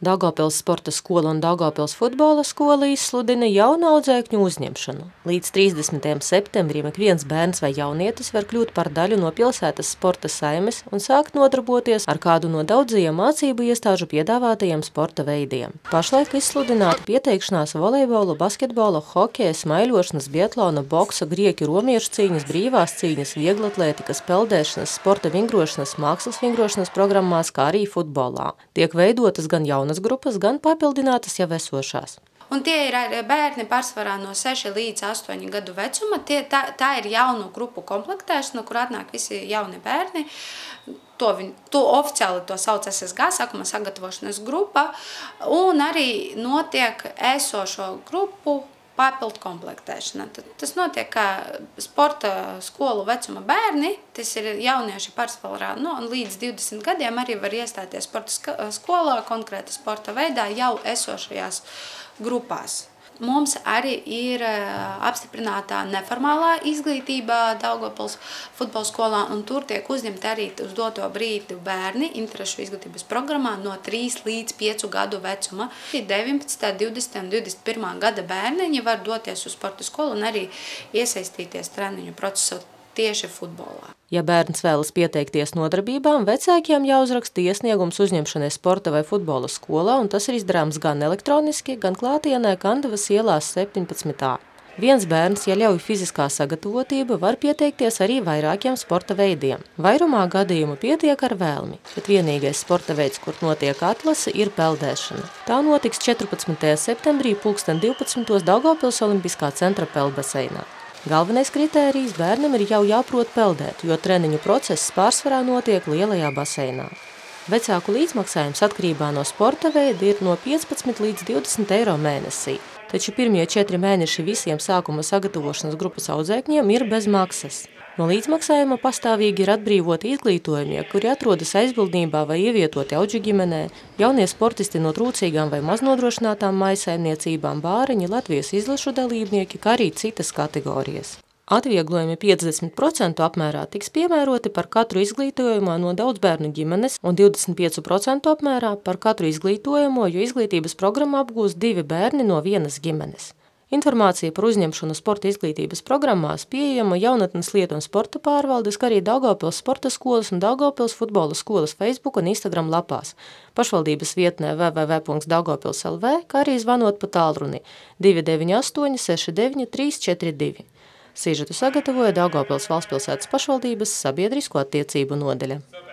Daugavpils sporta skola un Daugavpils futbola skola izsludina jaunu audzēkņu uzņemšanu. Līdz 30. septembrim ik viens bērns vai jaunietis var kļūt par daļu no pilsētas sporta saimes un sākt nodarboties ar kādu no daudzajiem mācību iestāžu piedāvātajiem sporta veidiem. Pašlaik izsludināta pieteikšanās volejbola, basketbola, hokeja, smaiļošanas, biatlona, boksa, grieķu romiešu cīņas, brīvās cīņas, vieglatlētikas, peldēšanas, sporta vingrošanas, mākslas vingrošanas programmās, kā arī futbolā. Tiek veidotas gan jaunas grupas, gan papildinātas jau esošās. Un tie ir bērni pārsvarā no 6 līdz 8 gadu vecuma. Tā ir jaunu grupu komplektēšana, kur atnāk visi jauni bērni. To oficiāli to sauc SGG, sākuma sagatavošanas grupa. Un arī notiek esošo grupu papildu komplektēšana. Tas notiek kā sporta skolu vecuma bērni, tas ir jaunieši pārsvarā, līdz 20 gadiem arī var iestāties sporta skolā, konkrēta sporta veidā jau esošajās grupās. Mums arī ir apstiprinātā neformālā izglītība Daugavpils futbola skolā, un tur tiek uzņemti arī uz doto brīdi bērni interešu izglītības programmā no 3 līdz 5 gadu vecuma. 19., 20. un 21. gada bērniņi var doties uz sporta skolu un arī iesaistīties treniņu procesu tieši futbolā. Ja bērns vēlas pieteikties nodarbībām, vecākiem jāuzraksta iesniegums uzņemšanai sporta vai futbola skolā, un tas ir izdarāms gan elektroniski, gan klātienē Kandavas ielās 17. Viens bērns, ja ļauj fiziskā sagatavotība, var pieteikties arī vairākiem sporta veidiem. Vairumā gadījumu pietiek ar vēlmi, bet vienīgais sporta veids, kur notiek atlase, ir peldēšana. Tā notiks 14. septembrī 2012. Daugavpils olimpiskā centra peldbaseinā. Galvenais kritērijs bērnam ir jau jāprot peldēt, jo treniņu process pārsvarā notiek lielajā baseinā. Vecāku līdzmaksājums atkarībā no sporta veida ir no 15 līdz 20 eiro mēnesī. Taču pirmie 4 mēneši visiem sākuma sagatavošanas grupas audzēkņiem ir bez maksas. No līdzmaksājuma pastāvīgi ir atbrīvoti izglītojumie, kuri atrodas aizbildnībā vai ievietoti audžu ģimenē, jaunie sportisti no trūcīgām vai maznodrošinātām mājsaimniecībām, bāriņi, Latvijas izlašu dalībnieki, kā arī citas kategorijas. Atvieglojumi 50% apmērā tiks piemēroti par katru izglītojumā no daudzbērnu ģimenes un 25% apmērā par katru izglītojumu, jo izglītības programma apgūs 2 bērni no vienas ģimenes. Informācija par uzņemšanu sporta izglītības programmās pieejama jaunatnes lietu un sporta pārvaldes, kā arī Daugavpils sporta skolas un Daugavpils futbola skolas Facebook un Instagram lapās, pašvaldības vietnē www.daugavpils.lv, kā arī zvanot pa tālruni 298 69 342. Sižetu sagatavoja Daugavpils valstspilsētas pašvaldības sabiedrisko attiecību nodaļa.